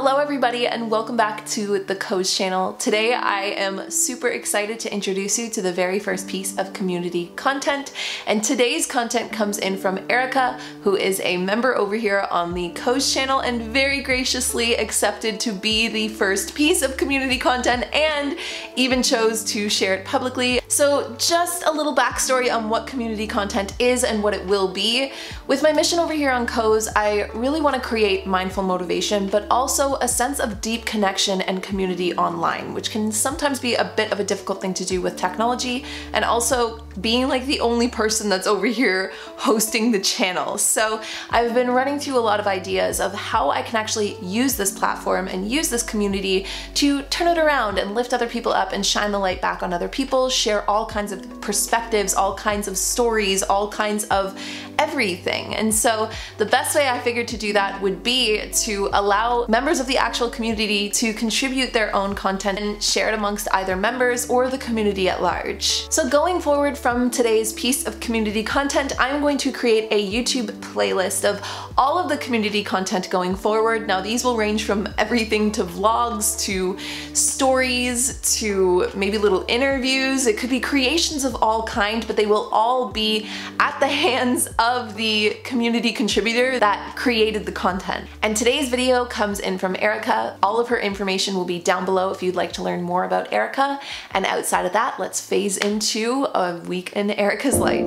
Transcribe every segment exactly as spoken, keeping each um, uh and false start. Hello everybody and welcome back to the Koze channel. Today I am super excited to introduce you to the very first piece of community content, and today's content comes in from Erica, who is a member over here on the Koze channel and very graciously accepted to be the first piece of community content and even chose to share it publicly. So just a little backstory on what community content is and what it will be. With my mission over here on Koze, I really want to create mindful motivation but also Also a sense of deep connection and community online, which can sometimes be a bit of a difficult thing to do with technology and also being like the only person that's over here hosting the channel. So I've been running through a lot of ideas of how I can actually use this platform and use this community to turn it around and lift other people up and shine the light back on other people, share all kinds of perspectives, all kinds of stories, all kinds of everything. And so the best way I figured to do that would be to allow members of the actual community to contribute their own content and share it amongst either members or the community at large. So going forward from today's piece of community content, I'm going to create a YouTube playlist of all of the community content going forward. Now these will range from everything to vlogs, to stories, to maybe little interviews. It could be creations of all kinds, but they will all be at the hands of the community contributor that created the content. And today's video comes in from Erica. All of her information will be down below if you'd like to learn more about Erica. And outside of that, let's phase into a week in Erica's life.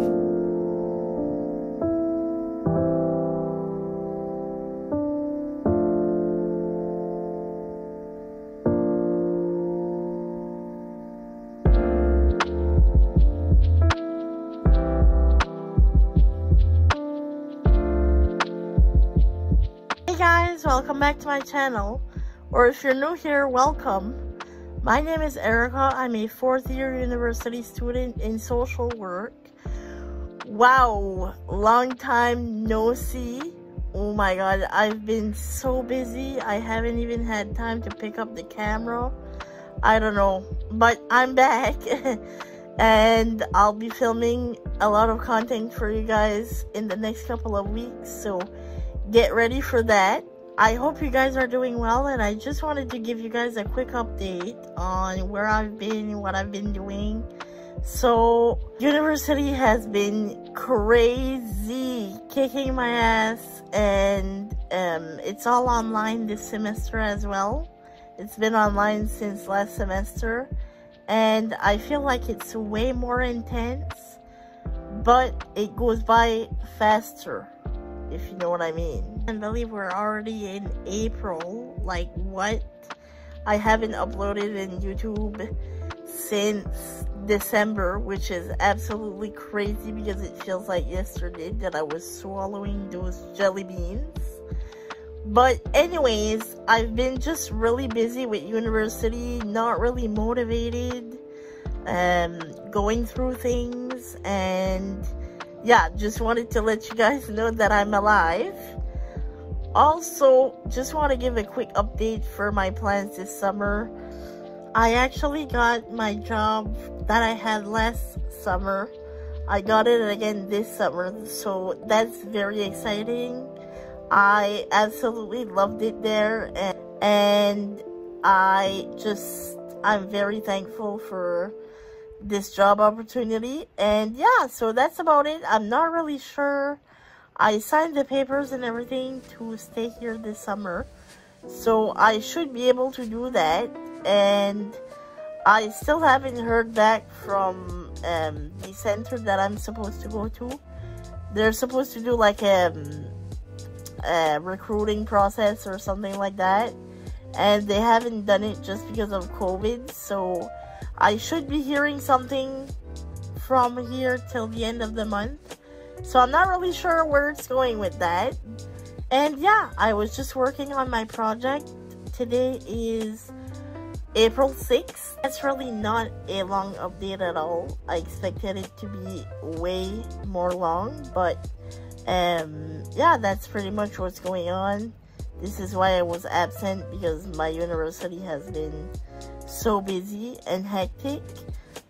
Welcome back to my channel, or if you're new here, welcome. My name is Erica. I'm a fourth year university student in social work. Wow, long time no see. Oh my god, I've been so busy. I haven't even had time to pick up the camera. I don't know, but I'm back and I'll be filming a lot of content for you guys in the next couple of weeks, so get ready for that. I hope you guys are doing well, and I just wanted to give you guys a quick update on where I've been, what I've been doing. So, university has been crazy, kicking my ass, and um, it's all online this semester as well. It's been online since last semester, and I feel like it's way more intense, but it goes by faster, if you know what I mean. I believe we're already in April. Like, what? I haven't uploaded in YouTube since December, which is absolutely crazy because it feels like yesterday that I was swallowing those jelly beans. But anyways, I've been just really busy with university, not really motivated, um, going through things, and yeah, just wanted to let you guys know that I'm alive. Also, just want to give a quick update for my plans this summer. I actually got my job that I had last summer. I got it again this summer, so that's very exciting. I absolutely loved it there, and, and I just, I'm very thankful for this job opportunity. And yeah, so that's about it. I'm not really sure. I signed the papers and everything to stay here this summer, so I should be able to do that. And I still haven't heard back from um, the center that I'm supposed to go to. They're supposed to do like a, a recruiting process or something like that, and they haven't done it just because of COVID. So I should be hearing something from here till the end of the month. So I'm not really sure where it's going with that. And yeah, I was just working on my project. Today is April sixth. That's really not a long update at all. I expected it to be way more long, but um, yeah, that's pretty much what's going on. This is why I was absent, because my university has been so busy and hectic,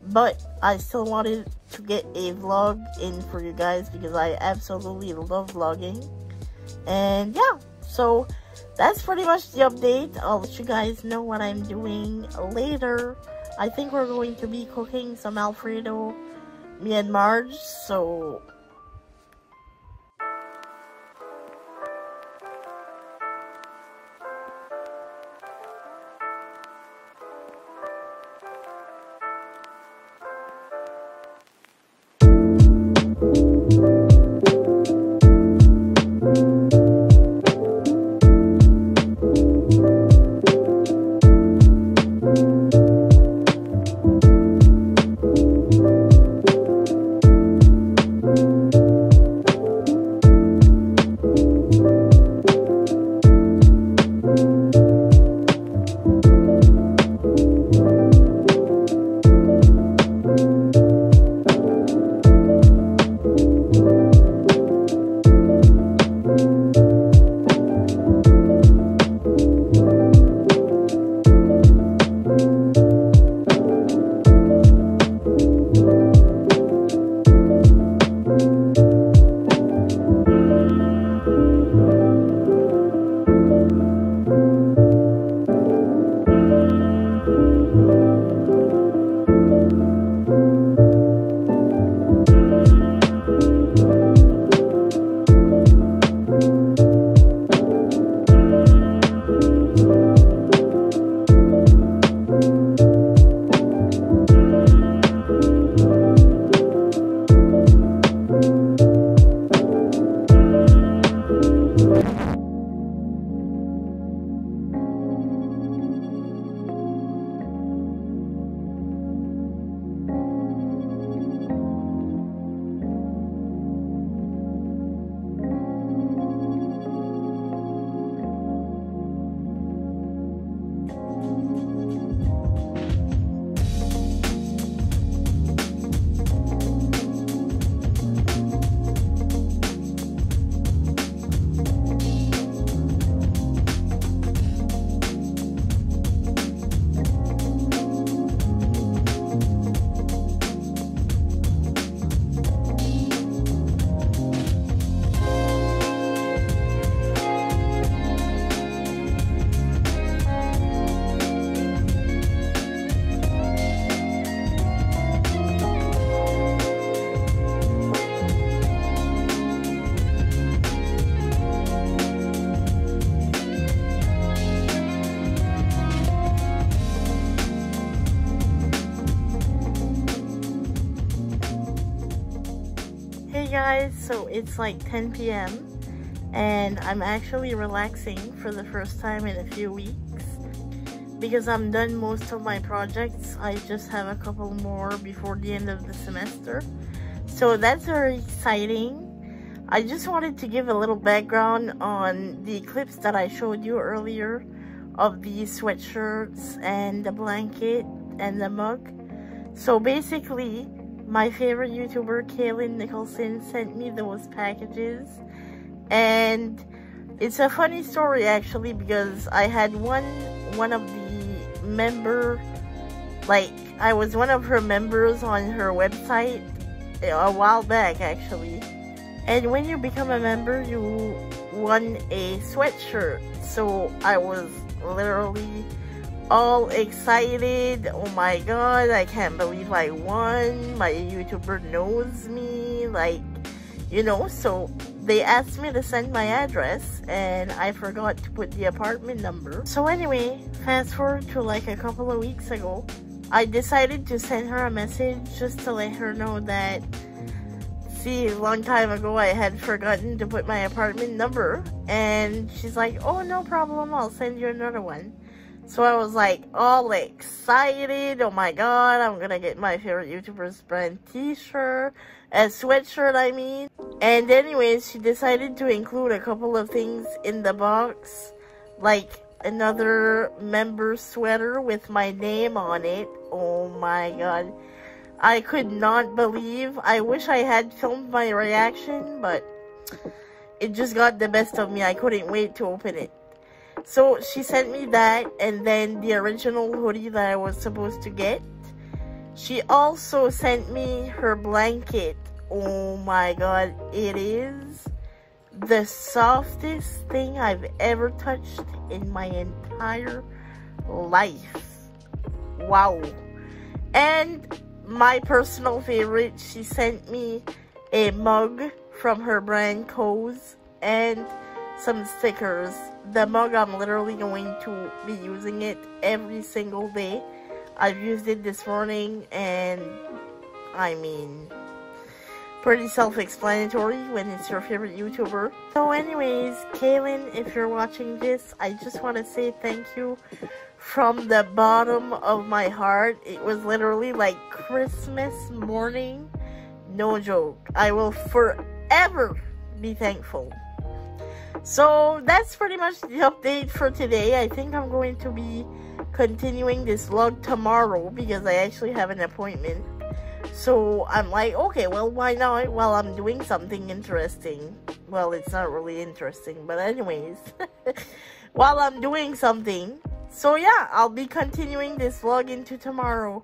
but I still wanted to get a vlog in for you guys because I absolutely love vlogging. And yeah, so that's pretty much the update. I'll let you guys know what I'm doing later. I think we're going to be cooking some Alfredo, me and Marge, so... Guys, so it's like ten P M and I'm actually relaxing for the first time in a few weeks because I'm done most of my projects. I just have a couple more before the end of the semester, so that's very exciting. I just wanted to give a little background on the clips that I showed you earlier of the sweatshirts and the blanket and the mug. So basically, my favorite YouTuber, Kalyn Nicholson, sent me those packages. And it's a funny story, actually, because I had one one of the member, like, I was one of her members on her website a while back, actually. And when you become a member, you won a sweatshirt. So I was literally all excited. Oh my god, I can't believe I won. My YouTuber knows me, like, you know. So they asked me to send my address and I forgot to put the apartment number. So anyway, fast forward to like a couple of weeks ago, I decided to send her a message just to let her know that, see, a long time ago I had forgotten to put my apartment number. And she's like, oh, no problem, I'll send you another one. So I was like all excited. Oh my god, I'm gonna get my favorite YouTuber's brand t-shirt, a sweatshirt I mean. And anyways, she decided to include a couple of things in the box, like another member sweater with my name on it. Oh my god, I could not believe. I wish I had filmed my reaction, but it just got the best of me. I couldn't wait to open it. So she sent me that, and then the original hoodie that I was supposed to get. She also sent me her blanket. Oh my god, it is the softest thing I've ever touched in my entire life. Wow. And my personal favorite, she sent me a mug from her brand Koze and some stickers. The mug, I'm literally going to be using it every single day. I've used it this morning, and I mean, pretty self-explanatory when it's your favorite YouTuber. So anyways, Kalyn, if you're watching this, I just want to say thank you from the bottom of my heart. It was literally like Christmas morning. No joke. I will forever be thankful. So that's pretty much the update for today. I think I'm going to be continuing this vlog tomorrow because I actually have an appointment. So I'm like, okay, well, why not? Well, I'm doing something interesting. Well, it's not really interesting, but anyways, while I'm doing something. So yeah, I'll be continuing this vlog into tomorrow.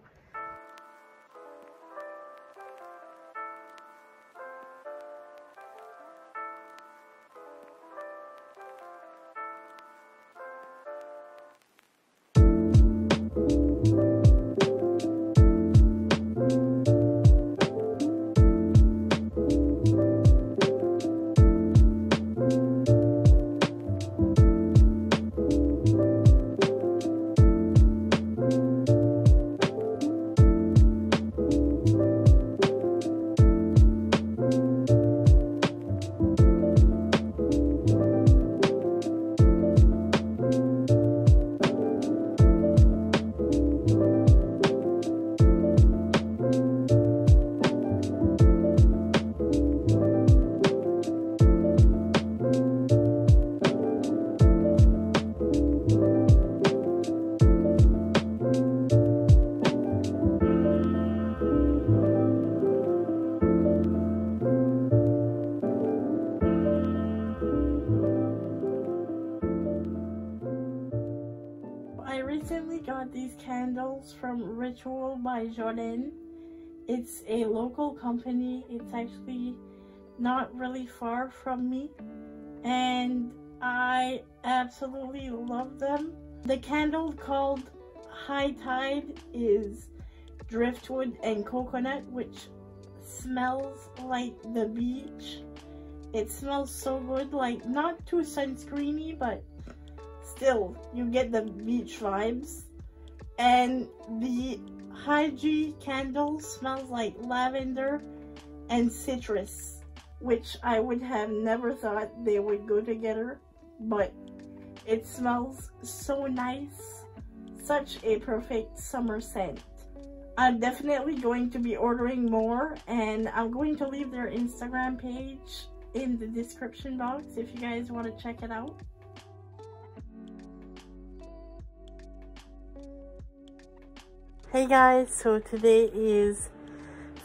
These candles from Ritual by Jordan. It's a local company. It's actually not really far from me, and I absolutely love them. The candle called High Tide is driftwood and coconut, which smells like the beach. It smells so good, like not too sunscreeny, but still you get the beach vibes. And the Hygie candle smells like lavender and citrus, which I would have never thought they would go together, but it smells so nice. Such a perfect summer scent. I'm definitely going to be ordering more, and I'm going to leave their Instagram page in the description box if you guys want to check it out. Hey guys, so today is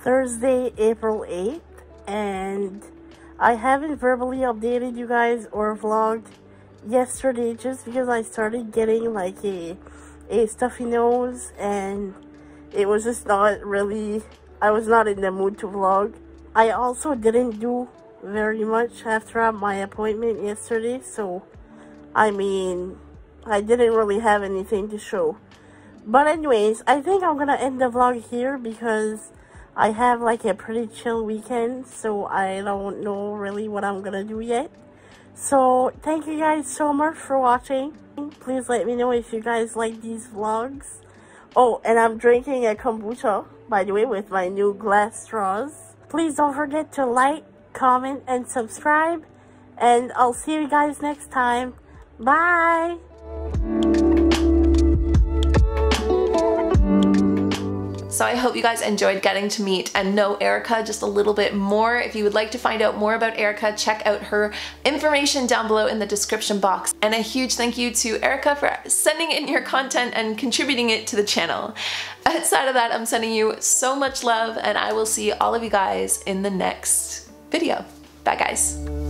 Thursday, April eighth, and I haven't verbally updated you guys or vlogged yesterday just because I started getting like a, a stuffy nose, and it was just not really, I was not in the mood to vlog. I also didn't do very much after my appointment yesterday, so I mean, I didn't really have anything to show. But anyways, I think I'm gonna end the vlog here because I have like a pretty chill weekend, so I don't know really what I'm gonna do yet. So thank you guys so much for watching. Please let me know if you guys like these vlogs. Oh, and I'm drinking a kombucha, by the way, with my new glass straws. Please don't forget to like, comment, and subscribe. And I'll see you guys next time. Bye! So I hope you guys enjoyed getting to meet and know Erica just a little bit more. If you would like to find out more about Erica, check out her information down below in the description box. And a huge thank you to Erica for sending in your content and contributing it to the channel. Outside of that, I'm sending you so much love, and I will see all of you guys in the next video. Bye guys.